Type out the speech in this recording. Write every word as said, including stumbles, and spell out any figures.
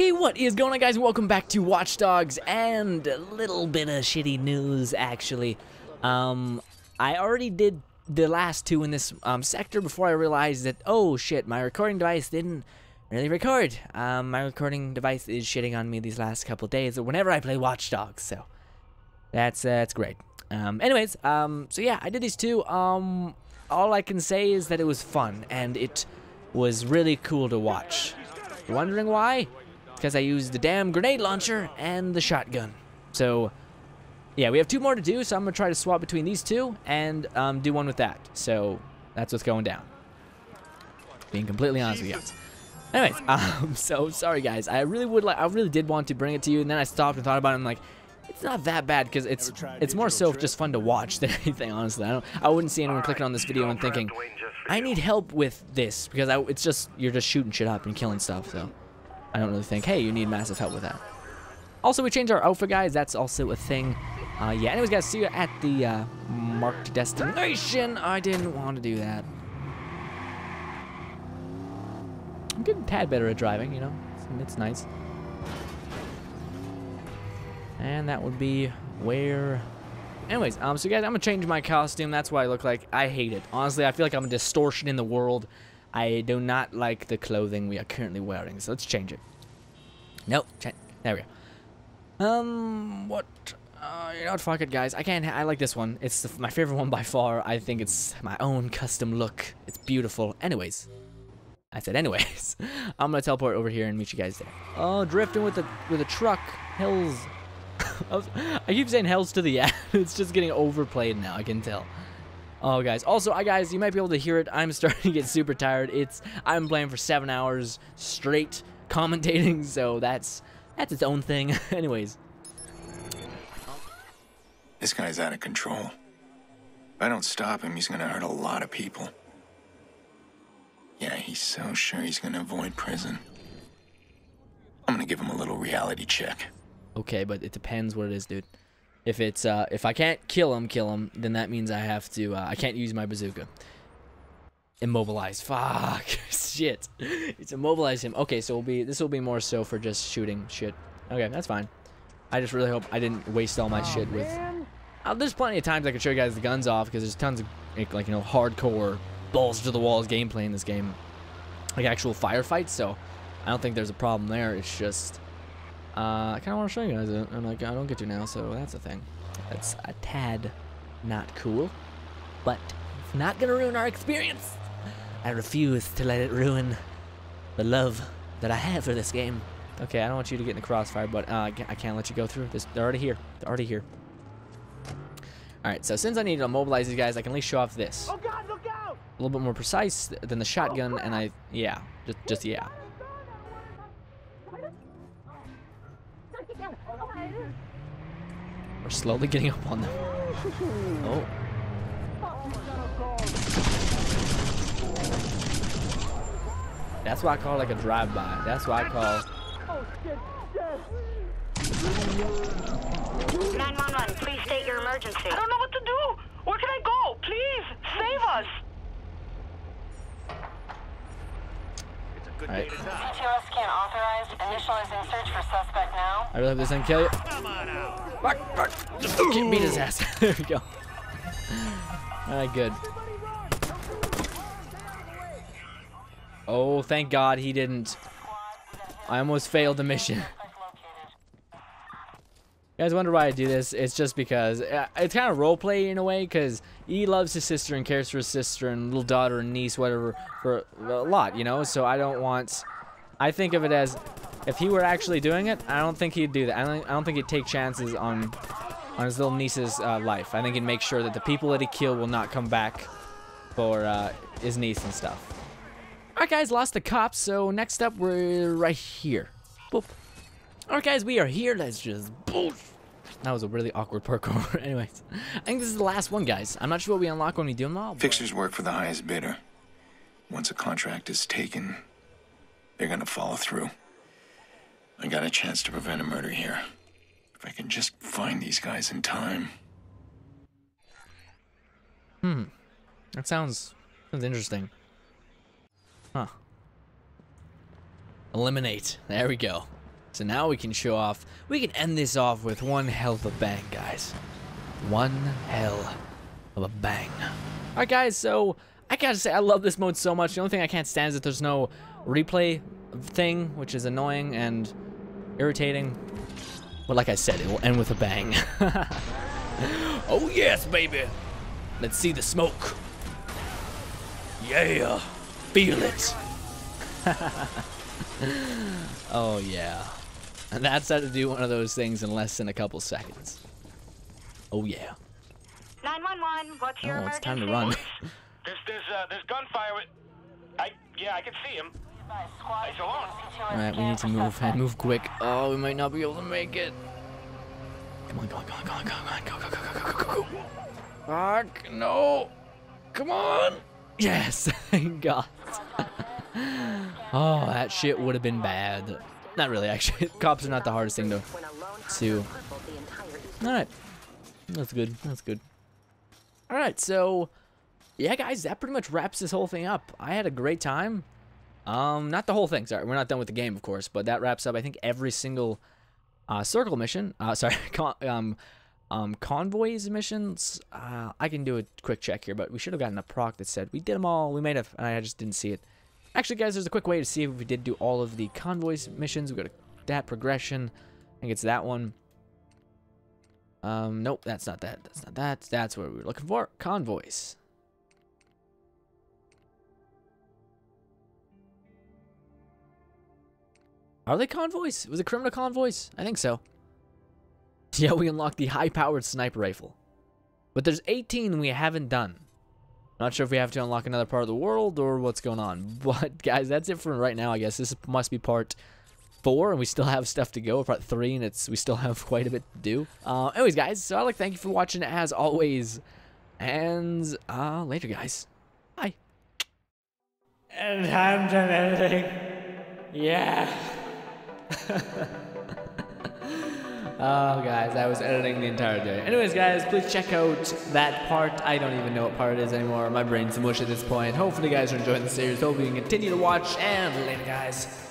Okay, what is going on, guys? Welcome back to Watch Dogs, and a little bit of shitty news, actually. Um, I already did the last two in this um, sector before I realized that, oh shit, my recording device didn't really record. Um, my recording device is shitting on me these last couple of days, or whenever I play Watch Dogs, so that's, uh, that's great. Um, anyways, um, so yeah, I did these two. Um, all I can say is that it was fun, and it was really cool to watch. You're wondering why? Because I used the damn grenade launcher and the shotgun. So, yeah, we have two more to do, so I'm going to try to swap between these two and um, do one with that. So, that's what's going down. Being completely honest with you. Anyways, um, so, sorry guys. I really would like, I really did want to bring it to you, and then I stopped and thought about it, and I'm like, it's not that bad, because it's it's more so just fun to watch than anything, honestly. I, don't, I wouldn't see anyone clicking on this video and thinking, I need help with this, because I, it's just, you're just shooting shit up and killing stuff, so. I don't really think, hey, you need massive help with that. Also, we changed our outfit, guys. That's also a thing. Uh, yeah, anyways, guys, see you at the uh, marked destination. I didn't want to do that. I'm getting a tad better at driving, you know. It's, it's nice. And that would be where... Anyways, um, so, guys, I'm going to change my costume. That's why I look like I hate it. Honestly, I feel like I'm a distortion in the world. I do not like the clothing we are currently wearing, so let's change it. Nope. There we go. Um, what? Uh, you know what? Fuck it, guys. I can't. I like this one. It's the, my favorite one by far. I think it's my own custom look. It's beautiful. Anyways. I said anyways. I'm going to teleport over here and meet you guys there. Oh, drifting with a, with a truck. Hells. I, was, I keep saying hells to the yeah. It's just getting overplayed now. I can tell. Oh, guys. Also, I guys, you might be able to hear it. I'm starting to get super tired. It's I'm playing for seven hours straight commentating, so that's that's its own thing. Anyways, this guy's out of control. If I don't stop him, he's gonna hurt a lot of people. Yeah, he's so sure he's gonna avoid prison. I'm gonna give him a little reality check. Okay, but it depends what it is, dude. If it's uh, if I can't kill him, kill him, then that means I have to. Uh, I can't use my bazooka. Immobilize. Fuck. Shit. It's immobilize him. Okay, so it'll be this will be more so for just shooting shit. Okay, that's fine. I just really hope I didn't waste all my oh, shit with. Uh, there's plenty of times I can show you guys the guns off because there's tons of like you know hardcore balls to the walls gameplay in this game, like actual firefights. So I don't think there's a problem there. It's just. Uh, I kind of want to show you guys it. I'm like, I don't get to now, so that's a thing. That's a tad not cool, but it's not gonna ruin our experience. I refuse to let it ruin the love that I have for this game. Okay, I don't want you to get in the crossfire, but uh, I can't let you go through. This, they're already here. They're already here. All right, so since I need to mobilize these guys, I can at least show off this. Oh God, look out! A little bit more precise than the shotgun, oh, and I, yeah, just, just yeah. We're slowly getting up on them. Oh. That's what I call like a drive-by. That's what I call. nine one one, please state your emergency. I don't know what to do. Where can I go? Please save us. Right. C T O S scan authorized. Initializing search for suspect now. I really hope this doesn't kill you. Come on out. Fuck, fuck. Just can't beat his ass. There we go. Alright, good. Oh, thank God he didn't. I almost failed the mission. You guys wonder why I do this? It's just because uh, it's kind of roleplay in a way, because he loves his sister and cares for his sister and little daughter and niece, whatever, for a lot, you know? So I don't want... I think of it as, if he were actually doing it, I don't think he'd do that. I don't, I don't think he'd take chances on on his little niece's uh, life. I think he'd make sure that the people that he killed will not come back for uh, his niece and stuff. Alright guys, lost the cops, so next up we're right here. Boop. Alright guys, we are here. Let's just boof. That was a really awkward parkour. Anyways, I think this is the last one, guys. I'm not sure what we unlock when we do them all. But... Fixers work for the highest bidder. Once a contract is taken, they're gonna follow through. I got a chance to prevent a murder here. If I can just find these guys in time. Hmm. That sounds sounds interesting. Huh. Eliminate. There we go. So now we can show off. We can end this off with one hell of a bang, guys. One hell of a bang. All right, guys, so I gotta say I love this mode so much. The only thing I can't stand is that there's no replay thing, which is annoying and irritating. But like I said, it will end with a bang. Oh, yes, baby. Let's see the smoke. Yeah. Feel it. Oh, yeah. And that's how to do one of those things in less than a couple seconds. Oh, yeah. nine one one, what's your emergency? Oh, it's time to run. There's, there's, uh, there's gunfire. With... I, yeah, I can see him. He's alone. Alright, we need to move. Move quick. Oh, we might not be able to make it. Come on, come on, come on, come on, come on, go, go, go, go, go, go, go. Fuck, no. Come on. Yes, thank God. Oh, that shit would have been bad. Not really, actually. Cops are not the hardest thing to sue. Alright. That's good. That's good. Alright, so... yeah, guys, that pretty much wraps this whole thing up. I had a great time. Um, not the whole thing. Sorry, we're not done with the game, of course. But that wraps up, I think, every single uh, circle mission. Uh, sorry, con um, um, convoys missions. Uh, I can do a quick check here, but we should have gotten a proc that said we did them all. We might have, and I just didn't see it. Actually, guys, there's a quick way to see if we did do all of the convoys missions. We go to that progression. I think it's that one. Um, nope, that's not that. That's not that. That's what we were looking for. Convoys. Are they convoys? Was it criminal convoys? I think so. Yeah, we unlocked the high-powered sniper rifle. But there's eighteen we haven't done. Not sure if we have to unlock another part of the world or what's going on. But, guys, that's it for right now, I guess. This must be part four, and we still have stuff to go. Part three, and it's we still have quite a bit to do. Uh, anyways, guys, so I'd like to thank you for watching, as always. And uh, later, guys. Bye. And time to ending. Yeah. Oh, guys, I was editing the entire day. Anyways, guys, please check out that part. I don't even know what part it is anymore. My brain's mush at this point. Hopefully, you guys are enjoying the series. Hopefully, you can continue to watch. And later, guys.